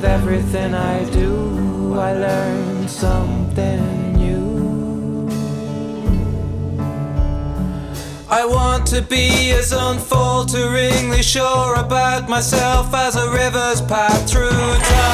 with everything I do, I learn something new. I want to be as unfalteringly sure about myself as a river's path through time.